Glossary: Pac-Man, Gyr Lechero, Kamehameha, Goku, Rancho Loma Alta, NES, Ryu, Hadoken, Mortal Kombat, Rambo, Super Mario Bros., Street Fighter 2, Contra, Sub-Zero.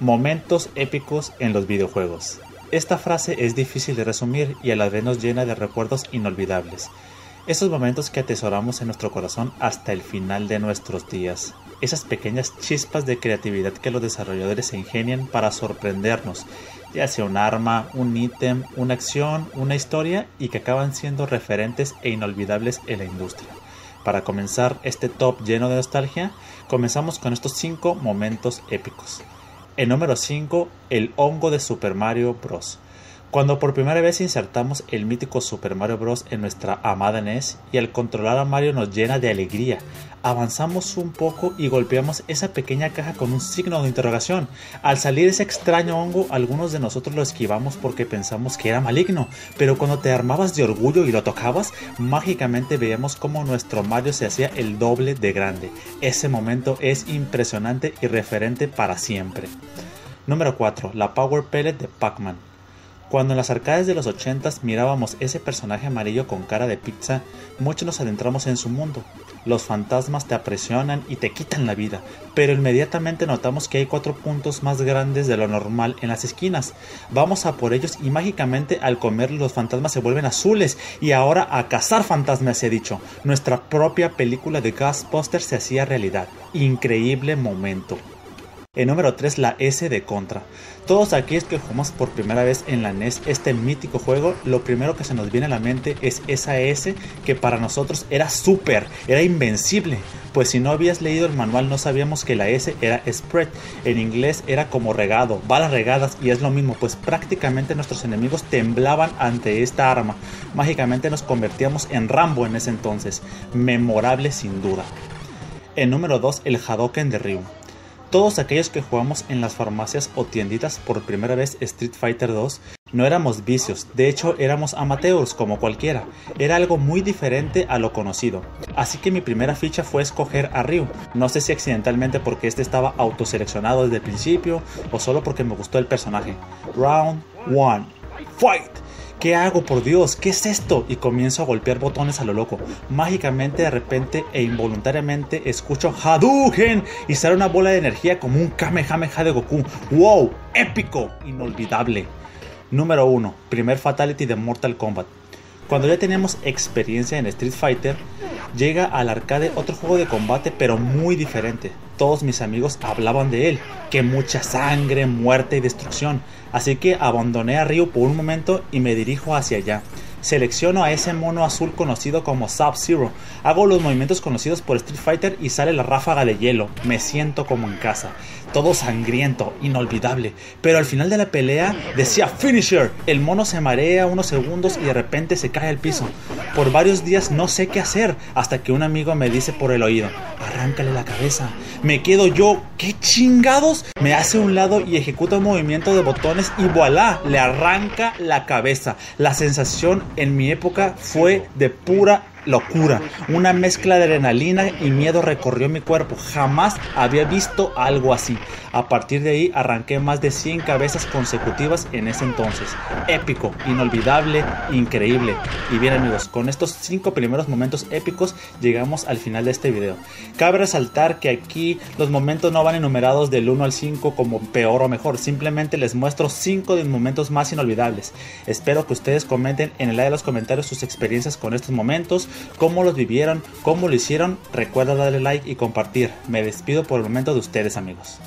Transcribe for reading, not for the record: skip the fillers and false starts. Momentos épicos en los videojuegos. Esta frase es difícil de resumir y a la vez nos llena de recuerdos inolvidables. Esos momentos que atesoramos en nuestro corazón hasta el final de nuestros días. Esas pequeñas chispas de creatividad que los desarrolladores se ingenian para sorprendernos, ya sea un arma, un ítem, una acción, una historia, y que acaban siendo referentes e inolvidables en la industria. Para comenzar este top lleno de nostalgia, comenzamos con estos 5 momentos épicos. En número 5, el hongo de Super Mario Bros. Cuando por primera vez insertamos el mítico Super Mario Bros. En nuestra amada NES y al controlar a Mario nos llena de alegría, avanzamos un poco y golpeamos esa pequeña caja con un signo de interrogación. Al salir ese extraño hongo, algunos de nosotros lo esquivamos porque pensamos que era maligno, pero cuando te armabas de orgullo y lo tocabas, mágicamente veíamos cómo nuestro Mario se hacía el doble de grande. Ese momento es impresionante y referente para siempre. Número 4. La Power Pellet de Pac-Man. Cuando en las arcades de los 80s mirábamos ese personaje amarillo con cara de pizza, muchos nos adentramos en su mundo. Los fantasmas te apresionan y te quitan la vida, pero inmediatamente notamos que hay 4 puntos más grandes de lo normal en las esquinas. Vamos a por ellos y mágicamente al comerlos los fantasmas se vuelven azules, y ahora a cazar fantasmas se ha dicho. Nuestra propia película de Ghostbusters se hacía realidad. Increíble momento. En número 3, la S de Contra. Todos aquellos que jugamos por primera vez en la NES este mítico juego, lo primero que se nos viene a la mente es esa S que para nosotros era súper, era invencible. Pues si no habías leído el manual no sabíamos que la S era spread, en inglés era como regado, balas regadas, y es lo mismo, pues prácticamente nuestros enemigos temblaban ante esta arma. Mágicamente nos convertíamos en Rambo en ese entonces, memorable sin duda. En número 2, el Hadoken de Ryu. Todos aquellos que jugamos en las farmacias o tienditas por primera vez Street Fighter 2, no éramos vicios, de hecho éramos amateurs como cualquiera, era algo muy diferente a lo conocido. Así que mi primera ficha fue escoger a Ryu, no sé si accidentalmente porque este estaba autoseleccionado desde el principio o solo porque me gustó el personaje. Round 1, fight! ¿Qué hago? Por Dios, ¿qué es esto? Y comienzo a golpear botones a lo loco. Mágicamente, de repente e involuntariamente escucho Hadoken y sale una bola de energía como un Kamehameha de Goku. ¡Wow! ¡Épico! Inolvidable. Número 1. Primer Fatality de Mortal Kombat. Cuando ya teníamos experiencia en Street Fighter, llega al arcade otro juego de combate pero muy diferente. Todos mis amigos hablaban de él, que mucha sangre, muerte y destrucción. Así que abandoné a Ryu por un momento y me dirijo hacia allá. Selecciono a ese mono azul conocido como Sub-Zero. Hago los movimientos conocidos por Street Fighter y sale la ráfaga de hielo. Me siento como en casa. Todo sangriento, inolvidable. Pero al final de la pelea decía Finisher. El mono se marea unos segundos y de repente se cae al piso. Por varios días no sé qué hacer hasta que un amigo me dice por el oído: arráncale la cabeza. Me quedo yo, ¿qué chingados? Me hace a un lado y ejecuta un movimiento de botones y voilà, le arranca la cabeza. La sensación en mi época fue de pura locura. Una mezcla de adrenalina y miedo recorrió mi cuerpo. Jamás había visto algo así. A partir de ahí arranqué más de 100 cabezas consecutivas en ese entonces. Épico, inolvidable, increíble. Y bien amigos, con estos 5 primeros momentos épicos llegamos al final de este video. Cabe resaltar que aquí los momentos no van enumerados del 1 al 5 como peor o mejor. Simplemente les muestro 5 de los momentos más inolvidables. Espero que ustedes comenten en el área de los comentarios sus experiencias con estos momentos, cómo los vivieron, cómo lo hicieron. Recuerda darle like y compartir. Me despido por el momento de ustedes amigos.